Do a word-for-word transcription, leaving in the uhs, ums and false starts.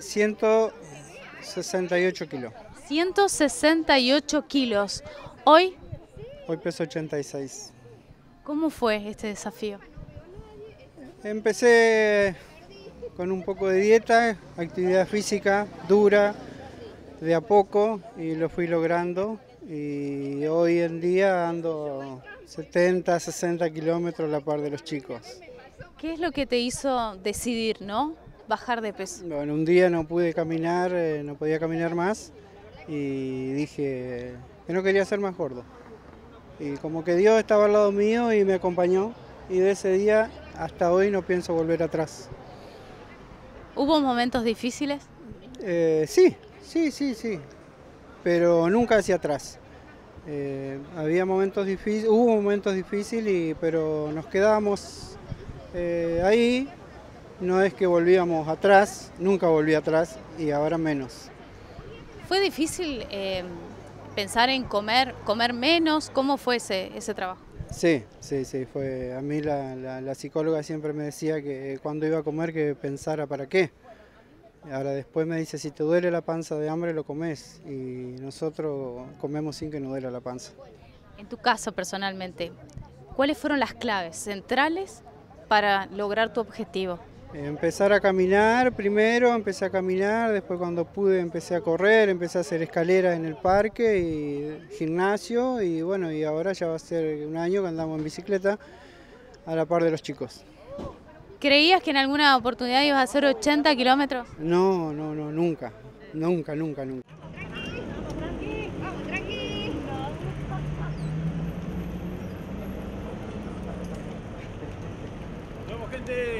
ciento sesenta y ocho kilos. ciento sesenta y ocho kilos. ¿Hoy? Hoy peso ochenta y seis. ¿Cómo fue este desafío? Empecé con un poco de dieta, actividad física dura, de a poco, y lo fui logrando. Y hoy en día ando setenta, sesenta kilómetros a la par de los chicos. ¿Qué es lo que te hizo decidir, no? Bajar de peso. Bueno, un día no pude caminar, eh, no podía caminar más y dije que no quería ser más gordo. Y como que Dios estaba al lado mío y me acompañó, y de ese día hasta hoy no pienso volver atrás. ¿Hubo momentos difíciles? Eh, sí, sí, sí, sí, pero nunca hacia atrás. Eh, había momentos difíciles, hubo momentos difíciles, y, pero nos quedábamos eh, ahí. No es que volvíamos atrás, nunca volví atrás y ahora menos. ¿Fue difícil eh, pensar en comer, comer menos? ¿Cómo fue ese, ese trabajo? Sí, sí, sí, fue. A mí la, la, la psicóloga siempre me decía que cuando iba a comer que pensara para qué. Ahora después me dice, si te duele la panza de hambre lo comes, y nosotros comemos sin que nos duela la panza. En tu caso personalmente, ¿cuáles fueron las claves centrales para lograr tu objetivo? Empezar a caminar primero, empecé a caminar, después cuando pude empecé a correr, empecé a hacer escaleras en el parque y gimnasio, y bueno, y ahora ya va a ser un año que andamos en bicicleta a la par de los chicos. ¿Creías que en alguna oportunidad ibas a hacer ochenta kilómetros? No, no, no, nunca, nunca, nunca, nunca. Vamos, gente.